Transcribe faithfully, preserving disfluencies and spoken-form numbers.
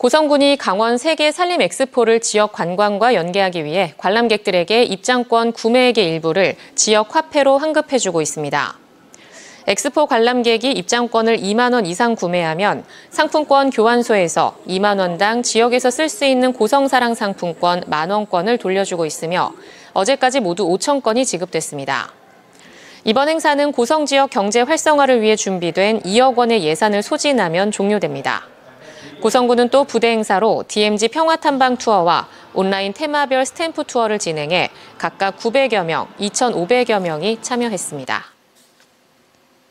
고성군이 강원 세계 산림 엑스포를 지역 관광과 연계하기 위해 관람객들에게 입장권 구매액의 일부를 지역 화폐로 환급해주고 있습니다. 엑스포 관람객이 입장권을 이만 원 이상 구매하면 상품권 교환소에서 이만 원당 지역에서 쓸 수 있는 고성사랑 상품권 만 원권을 돌려주고 있으며 어제까지 모두 오천 건이 지급됐습니다. 이번 행사는 고성 지역 경제 활성화를 위해 준비된 이억 원의 예산을 소진하면 종료됩니다. 고성군은 또 부대 행사로 디엠지 평화 탐방 투어와 온라인 테마별 스탬프 투어를 진행해 각각 구백여 명, 이천오백여 명이 참여했습니다.